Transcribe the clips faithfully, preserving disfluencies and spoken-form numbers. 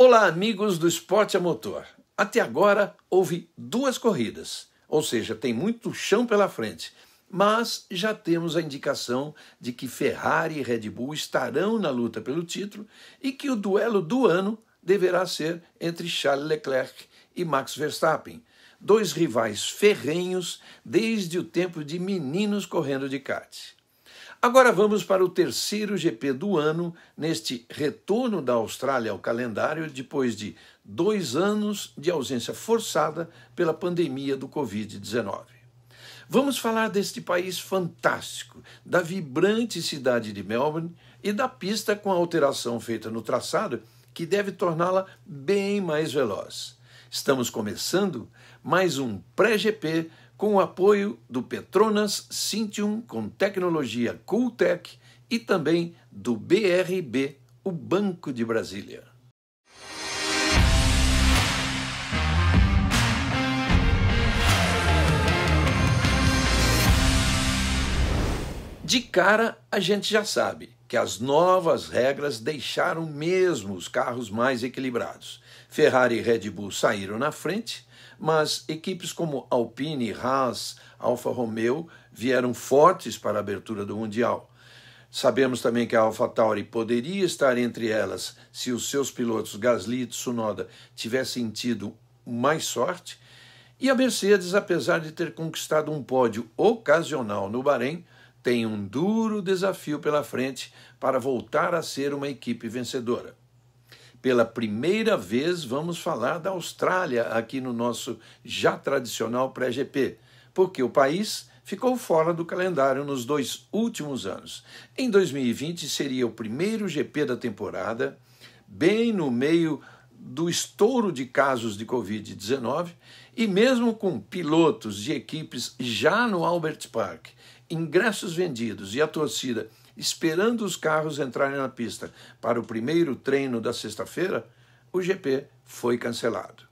Olá, amigos do Esporte a Motor. Até agora houve duas corridas, ou seja, tem muito chão pela frente, mas já temos a indicação de que Ferrari e Red Bull estarão na luta pelo título e que o duelo do ano deverá ser entre Charles Leclerc e Max Verstappen, dois rivais ferrenhos desde o tempo de meninos correndo de kart. Agora vamos para o terceiro G P do ano, neste retorno da Austrália ao calendário, depois de dois anos de ausência forçada pela pandemia do Covid dezenove. Vamos falar deste país fantástico, da vibrante cidade de Melbourne e da pista com a alteração feita no traçado, que deve torná-la bem mais veloz. Estamos começando mais um pré-G P com o apoio do Petronas Syntium com tecnologia CoolTech e também do B R B, o Banco de Brasília. De cara, a gente já sabe que as novas regras deixaram mesmo os carros mais equilibrados. Ferrari e Red Bull saíram na frente, mas equipes como Alpine, Haas, Alfa Romeo vieram fortes para a abertura do Mundial. Sabemos também que a Alpha Tauri poderia estar entre elas se os seus pilotos Gasly e Tsunoda tivessem tido mais sorte. E a Mercedes, apesar de ter conquistado um pódio ocasional no Bahrein, tem um duro desafio pela frente para voltar a ser uma equipe vencedora. Pela primeira vez vamos falar da Austrália aqui no nosso já tradicional pré-G P, porque o país ficou fora do calendário nos dois últimos anos. Em dois mil e vinte seria o primeiro G P da temporada, bem no meio do estouro de casos de Covid dezenove, e mesmo com pilotos de equipes já no Albert Park, ingressos vendidos e a torcida esperando os carros entrarem na pista para o primeiro treino da sexta-feira, o G P foi cancelado.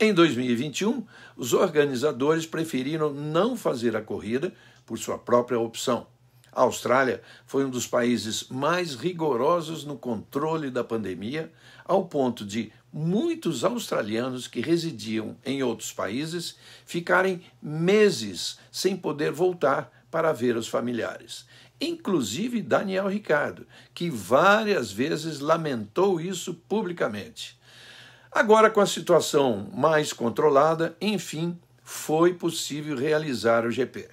Em dois mil e vinte e um, os organizadores preferiram não fazer a corrida por sua própria opção. A Austrália foi um dos países mais rigorosos no controle da pandemia, ao ponto de muitos australianos que residiam em outros países ficarem meses sem poder voltar para ver os familiares, inclusive Daniel Ricciardo, que várias vezes lamentou isso publicamente. Agora, com a situação mais controlada, enfim, foi possível realizar o G P.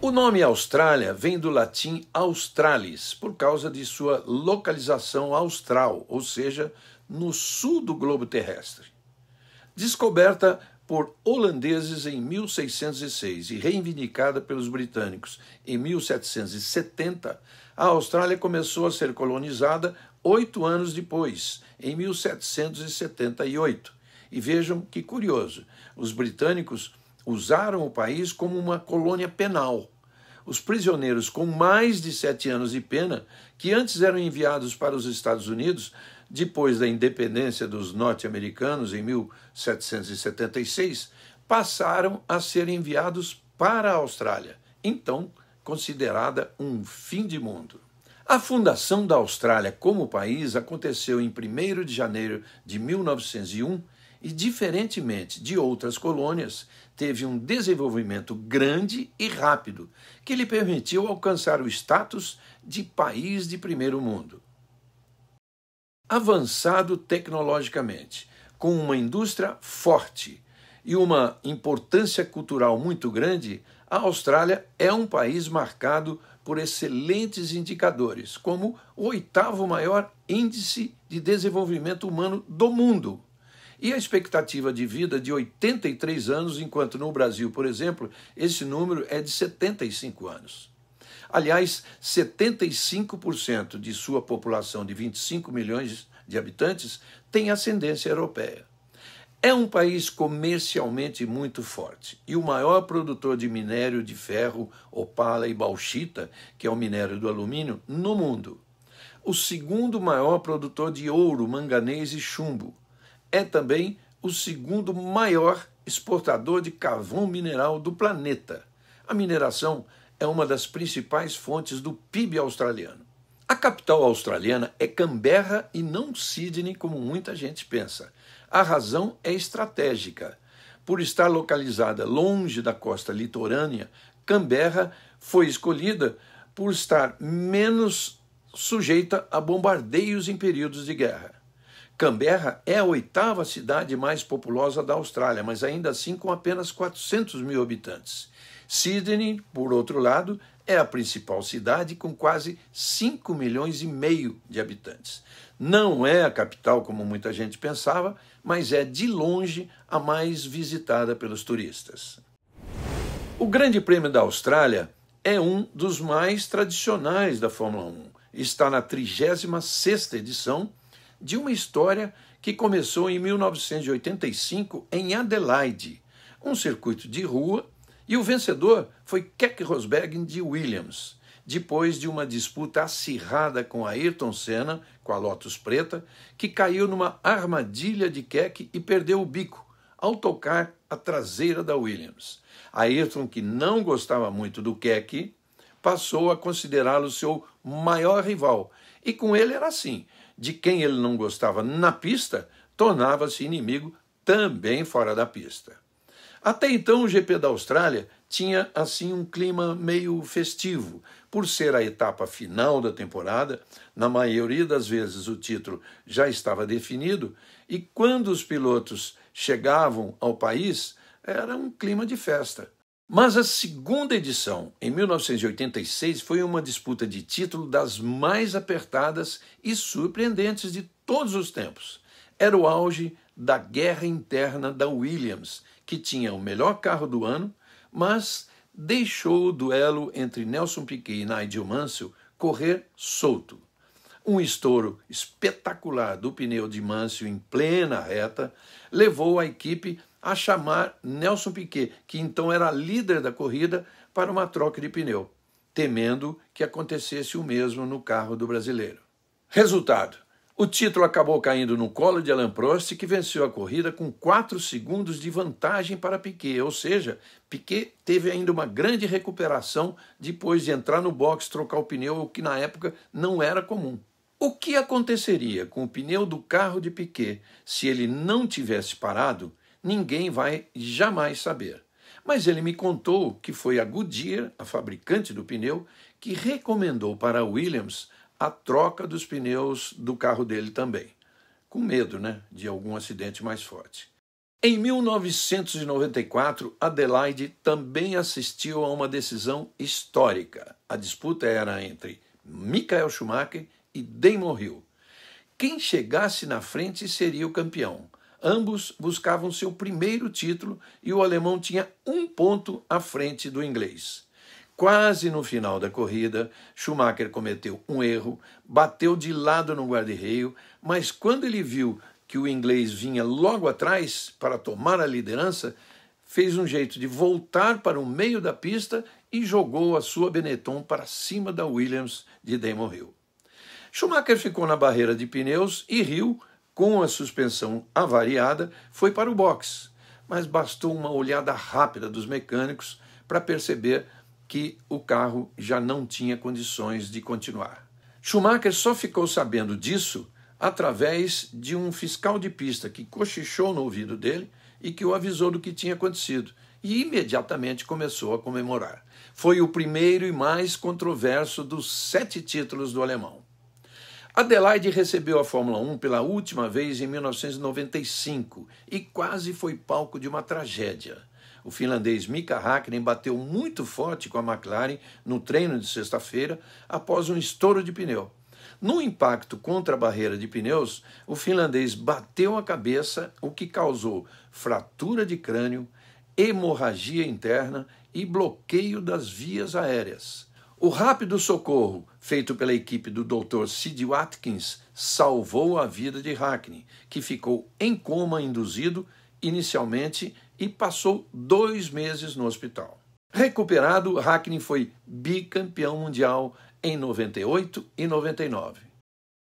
O nome Austrália vem do latim australis, por causa de sua localização austral, ou seja, no sul do globo terrestre. Descoberta por holandeses em mil seiscentos e seis e reivindicada pelos britânicos em mil setecentos e setenta, a Austrália começou a ser colonizada oito anos depois, em mil setecentos e setenta e oito. E vejam que curioso, os britânicos usaram o país como uma colônia penal. Os prisioneiros com mais de sete anos de pena, que antes eram enviados para os Estados Unidos, depois da independência dos norte-americanos em mil setecentos e setenta e seis, passaram a ser enviados para a Austrália, então considerada um fim de mundo. A fundação da Austrália como país aconteceu em primeiro de janeiro de mil novecentos e um e, diferentemente de outras colônias, teve um desenvolvimento grande e rápido que lhe permitiu alcançar o status de país de primeiro mundo. Avançado tecnologicamente, com uma indústria forte e uma importância cultural muito grande, a Austrália é um país marcado por excelentes indicadores, como o oitavo maior índice de desenvolvimento humano do mundo e a expectativa de vida de oitenta e três anos, enquanto no Brasil, por exemplo, esse número é de setenta e cinco anos. Aliás, setenta e cinco por cento de sua população de vinte e cinco milhões de habitantes tem ascendência europeia. É um país comercialmente muito forte e o maior produtor de minério de ferro, opala e bauxita, que é o minério do alumínio, no mundo. O segundo maior produtor de ouro, manganês e chumbo. É também o segundo maior exportador de carvão mineral do planeta. A mineração é uma das principais fontes do P I B australiano. A capital australiana é Canberra e não Sydney, como muita gente pensa. A razão é estratégica. Por estar localizada longe da costa litorânea, Canberra foi escolhida por estar menos sujeita a bombardeios em períodos de guerra. Canberra é a oitava cidade mais populosa da Austrália, mas ainda assim com apenas quatrocentos mil habitantes. Sydney, por outro lado, é a principal cidade com quase cinco milhões e meio de habitantes. Não é a capital, como muita gente pensava, mas é de longe a mais visitada pelos turistas. O Grande Prêmio da Austrália é um dos mais tradicionais da Fórmula um. Está na trigésima sexta edição de uma história que começou em mil novecentos e oitenta e cinco em Adelaide, um circuito de rua, e o vencedor foi Keke Rosberg de Williams, depois de uma disputa acirrada com Ayrton Senna, com a Lotus Preta, que caiu numa armadilha de Keke e perdeu o bico ao tocar a traseira da Williams. Ayrton, que não gostava muito do Keke, passou a considerá-lo seu maior rival, e com ele era assim. De quem ele não gostava na pista, tornava-se inimigo também fora da pista. Até então, o G P da Austrália tinha, assim, um clima meio festivo. Por ser a etapa final da temporada, na maioria das vezes o título já estava definido, e quando os pilotos chegavam ao país, era um clima de festa. Mas a segunda edição, em mil novecentos e oitenta e seis, foi uma disputa de título das mais apertadas e surpreendentes de todos os tempos. Era o auge da guerra interna da Williams, que tinha o melhor carro do ano, mas deixou o duelo entre Nelson Piquet e Nigel Mansell correr solto. Um estouro espetacular do pneu de Mansell em plena reta levou a equipe a chamar Nelson Piquet, que então era líder da corrida, para uma troca de pneu, temendo que acontecesse o mesmo no carro do brasileiro. Resultado: o título acabou caindo no colo de Alain Prost, que venceu a corrida com quatro segundos de vantagem para Piquet, ou seja, Piquet teve ainda uma grande recuperação depois de entrar no box, trocar o pneu, o que na época não era comum. O que aconteceria com o pneu do carro de Piquet se ele não tivesse parado? Ninguém vai jamais saber. Mas ele me contou que foi a Goodyear, a fabricante do pneu, que recomendou para a Williams a troca dos pneus do carro dele também. Com medo, né, de algum acidente mais forte. Em mil novecentos e noventa e quatro, Adelaide também assistiu a uma decisão histórica. A disputa era entre Michael Schumacher e Damon Hill. Quem chegasse na frente seria o campeão. Ambos buscavam seu primeiro título e o alemão tinha um ponto à frente do inglês. Quase no final da corrida, Schumacher cometeu um erro, bateu de lado no guarda-reio, mas quando ele viu que o inglês vinha logo atrás para tomar a liderança, fez um jeito de voltar para o meio da pista e jogou a sua Benetton para cima da Williams de Damon Hill. Schumacher ficou na barreira de pneus e Hill, com a suspensão avariada, foi para o box, mas bastou uma olhada rápida dos mecânicos para perceber que o carro já não tinha condições de continuar. Schumacher só ficou sabendo disso através de um fiscal de pista que cochichou no ouvido dele e que o avisou do que tinha acontecido, e imediatamente começou a comemorar. Foi o primeiro e mais controverso dos sete títulos do alemão. Adelaide recebeu a Fórmula um pela última vez em mil novecentos e noventa e cinco e quase foi palco de uma tragédia. O finlandês Mika Häkkinen bateu muito forte com a McLaren no treino de sexta-feira após um estouro de pneu. No impacto contra a barreira de pneus, o finlandês bateu a cabeça, o que causou fratura de crânio, hemorragia interna e bloqueio das vias aéreas. O rápido socorro feito pela equipe do doutor Sid Watkins salvou a vida de Häkkinen, que ficou em coma induzido inicialmente e passou dois meses no hospital. Recuperado, Häkkinen foi bicampeão mundial em noventa e oito e noventa e nove.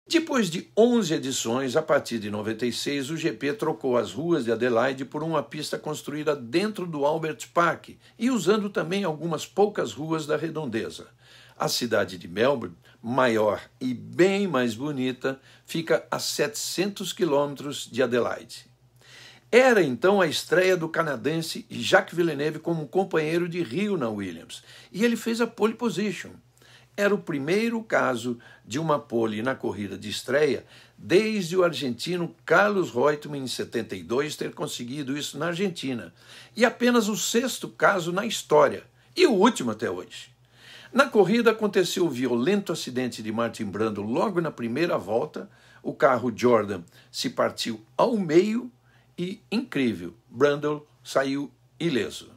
Depois de onze edições, a partir de noventa e seis, o G P trocou as ruas de Adelaide por uma pista construída dentro do Albert Park e usando também algumas poucas ruas da redondeza. A cidade de Melbourne maior e bem mais bonita, fica a setecentos quilômetros de Adelaide. Era então a estreia do canadense Jacques Villeneuve como companheiro de Rio na Williams, e ele fez a pole position. Era o primeiro caso de uma pole na corrida de estreia desde o argentino Carlos Reutemann, em setenta e dois, ter conseguido isso na Argentina, e apenas o sexto caso na história, e o último até hoje. Na corrida aconteceu o violento acidente de Martin Brundle logo na primeira volta, o carro Jordan se partiu ao meio e, incrível, Brundle saiu ileso.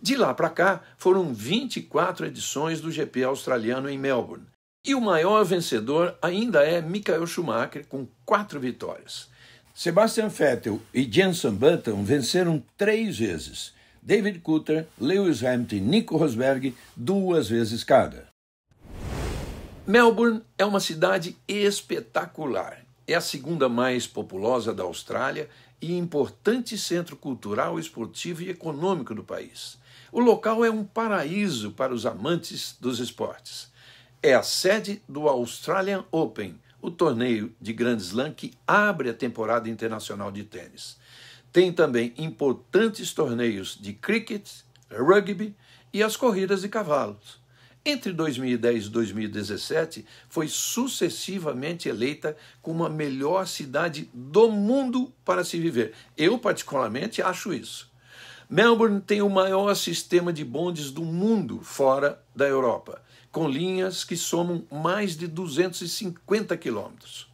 De lá para cá, foram vinte e quatro edições do G P australiano em Melbourne. E o maior vencedor ainda é Michael Schumacher, com quatro vitórias. Sebastian Vettel e Jenson Button venceram três vezes. David Coulter, Lewis Hamilton e Nico Rosberg, duas vezes cada. Melbourne é uma cidade espetacular. É a segunda mais populosa da Austrália e importante centro cultural, esportivo e econômico do país. O local é um paraíso para os amantes dos esportes. É a sede do Australian Open, o torneio de Grand Slam que abre a temporada internacional de tênis. Tem também importantes torneios de cricket, rugby e as corridas de cavalos. Entre dois mil e dez e dois mil e dezessete, foi sucessivamente eleita como a melhor cidade do mundo para se viver. Eu, particularmente, acho isso. Melbourne tem o maior sistema de bondes do mundo fora da Europa, com linhas que somam mais de duzentos e cinquenta quilômetros.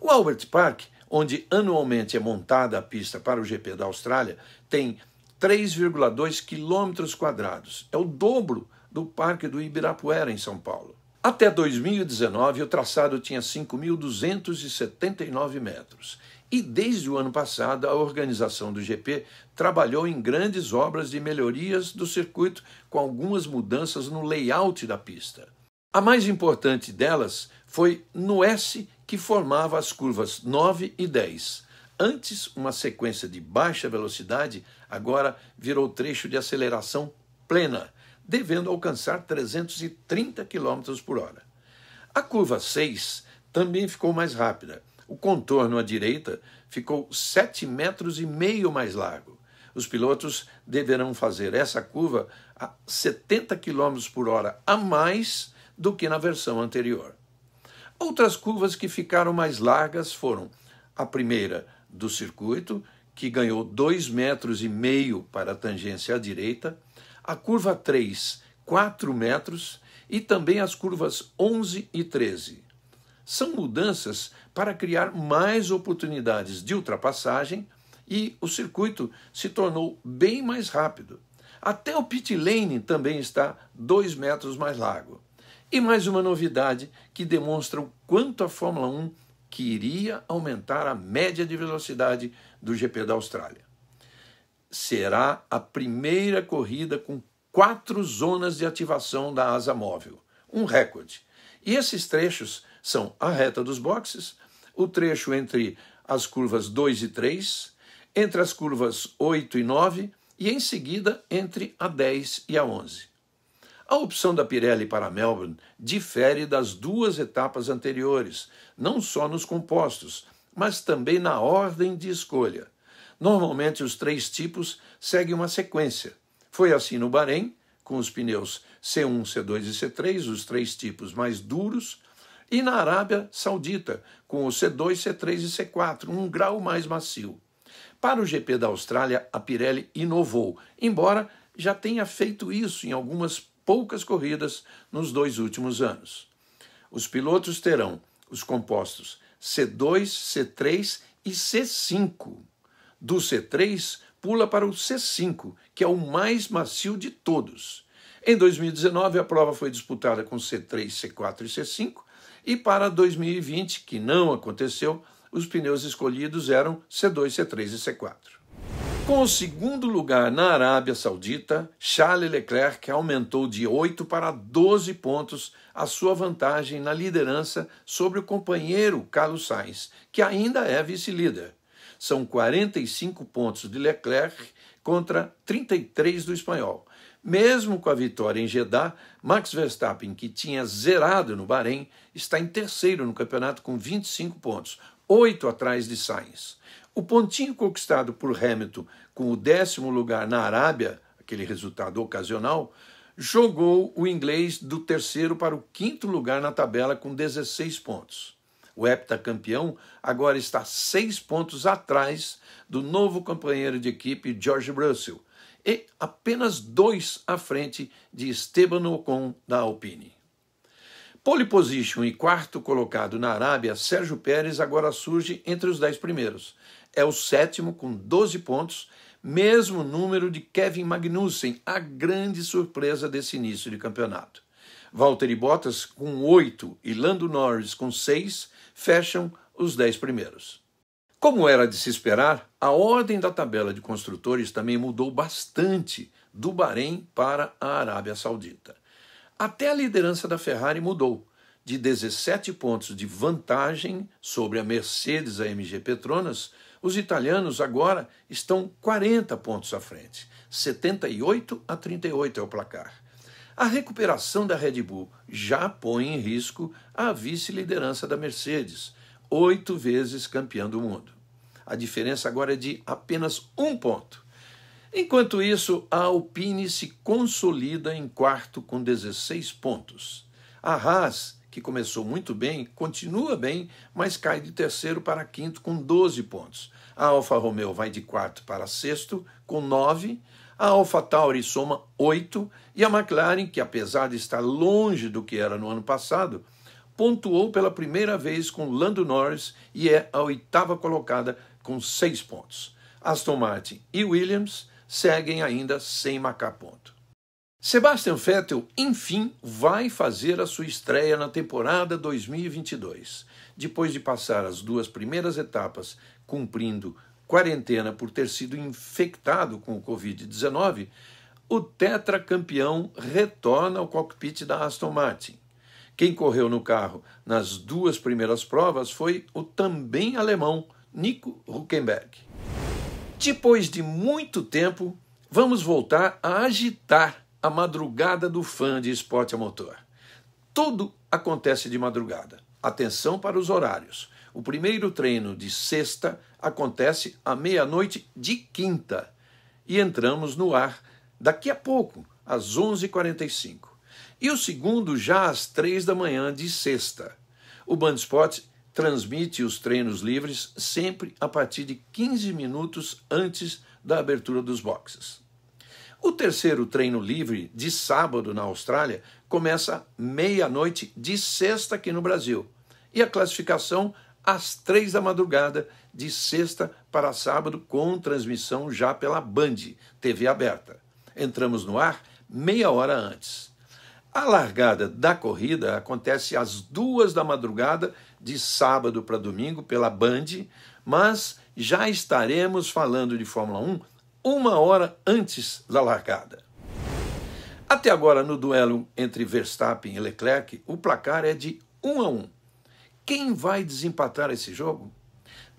O Albert Park, onde anualmente é montada a pista para o G P da Austrália, tem três vírgula dois quilômetros quadrados. É o dobro do Parque do Ibirapuera, em São Paulo. Até dois mil e dezenove, o traçado tinha cinco mil duzentos e setenta e nove metros. E desde o ano passado, a organização do G P trabalhou em grandes obras de melhorias do circuito, com algumas mudanças no layout da pista. A mais importante delas foi no S, que formava as curvas nove e dez. Antes, uma sequência de baixa velocidade, agora virou trecho de aceleração plena, devendo alcançar trezentos e trinta quilômetros por hora. A curva seis também ficou mais rápida. O contorno à direita ficou sete metros e meio mais largo. Os pilotos deverão fazer essa curva a setenta quilômetros por hora a mais do que na versão anterior. Outras curvas que ficaram mais largas foram a primeira do circuito, que ganhou dois metros e meio para a tangência à direita, a curva três, quatro metros, e também as curvas onze e treze. São mudanças para criar mais oportunidades de ultrapassagem e o circuito se tornou bem mais rápido. Até o pit lane também está dois metros mais largo. E mais uma novidade que demonstra o quanto a Fórmula um queria aumentar a média de velocidade do G P da Austrália. Será a primeira corrida com quatro zonas de ativação da asa móvel, um recorde. E esses trechos são a reta dos boxes, o trecho entre as curvas dois e três, entre as curvas oito e nove e, em seguida, entre a dez e a onze. A opção da Pirelli para Melbourne difere das duas etapas anteriores, não só nos compostos, mas também na ordem de escolha. Normalmente, os três tipos seguem uma sequência. Foi assim no Bahrein, com os pneus C um, C dois e C três, os três tipos mais duros, e na Arábia Saudita, com o C dois, C três e C quatro, um grau mais macio. Para o G P da Austrália, a Pirelli inovou, embora já tenha feito isso em algumas poucas corridas nos dois últimos anos. Os pilotos terão os compostos C dois, C três e C cinco. Do C três, pula para o C cinco, que é o mais macio de todos. Em dois mil e dezenove, a prova foi disputada com C três, C quatro e C cinco, e para dois mil e vinte, que não aconteceu, os pneus escolhidos eram C dois, C três e C quatro. Com o segundo lugar na Arábia Saudita, Charles Leclerc aumentou de oito para doze pontos a sua vantagem na liderança sobre o companheiro Carlos Sainz, que ainda é vice-líder. São quarenta e cinco pontos de Leclerc contra trinta e três do espanhol. Mesmo com a vitória em Jeddah, Max Verstappen, que tinha zerado no Bahrein, está em terceiro no campeonato com vinte e cinco pontos, oito atrás de Sainz. O pontinho conquistado por Hamilton com o décimo lugar na Arábia, aquele resultado ocasional, jogou o inglês do terceiro para o quinto lugar na tabela com dezesseis pontos. O heptacampeão agora está seis pontos atrás do novo companheiro de equipe George Russell e apenas dois à frente de Esteban Ocon da Alpine. Pole position e quarto colocado na Arábia, Sérgio Pérez agora surge entre os dez primeiros. É o sétimo com doze pontos, mesmo número de Kevin Magnussen, a grande surpresa desse início de campeonato. Valtteri Bottas com oito e Lando Norris com seis fecham os dez primeiros. Como era de se esperar, a ordem da tabela de construtores também mudou bastante do Bahrein para a Arábia Saudita. Até a liderança da Ferrari mudou, de dezessete pontos de vantagem sobre a Mercedes A M G Petronas, os italianos agora estão quarenta pontos à frente, setenta e oito a trinta e oito é o placar. A recuperação da Red Bull já põe em risco a vice-liderança da Mercedes, oito vezes campeã do mundo. A diferença agora é de apenas um ponto. Enquanto isso, a Alpine se consolida em quarto com dezesseis pontos. A Haas, que começou muito bem, continua bem, mas cai de terceiro para quinto com doze pontos. A Alfa Romeo vai de quarto para sexto com nove, a Alpha Tauri soma oito e a McLaren, que apesar de estar longe do que era no ano passado, pontuou pela primeira vez com Lando Norris e é a oitava colocada com seis pontos. Aston Martin e Williams seguem ainda sem marcar ponto. Sebastian Vettel, enfim, vai fazer a sua estreia na temporada dois mil e vinte e dois. Depois de passar as duas primeiras etapas cumprindo quarentena por ter sido infectado com o Covid dezenove, o tetracampeão retorna ao cockpit da Aston Martin. Quem correu no carro nas duas primeiras provas foi o também alemão Nico Hülkenberg. Depois de muito tempo, vamos voltar a agitar a madrugada do fã de esporte a motor. Tudo acontece de madrugada. Atenção para os horários. O primeiro treino de sexta acontece à meia-noite de quinta. E entramos no ar daqui a pouco, às onze e quarenta e cinco. E o segundo já às três da manhã de sexta. O Band Sport transmite os treinos livres sempre a partir de quinze minutos antes da abertura dos boxes. O terceiro treino livre de sábado na Austrália começa meia-noite de sexta aqui no Brasil. E a classificação às três da madrugada de sexta para sábado com transmissão já pela Band, T V aberta. Entramos no ar meia hora antes. A largada da corrida acontece às duas da madrugada de sábado para domingo pela Band, mas já estaremos falando de Fórmula um uma hora antes da largada. Até agora no duelo entre Verstappen e Leclerc, o placar é de um a um. Quem vai desempatar esse jogo?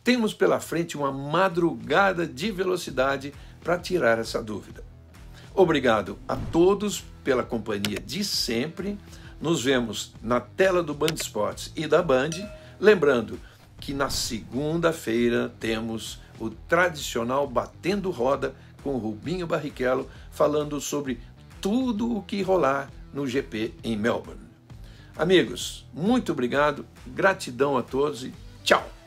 Temos pela frente uma madrugada de velocidade para tirar essa dúvida. Obrigado a todos pela companhia de sempre. Nos vemos na tela do Band Esportes e da Band. Lembrando que na segunda-feira temos o tradicional Batendo Roda com Rubinho Barrichello falando sobre tudo o que rolar no G P em Melbourne. Amigos, muito obrigado, gratidão a todos e tchau!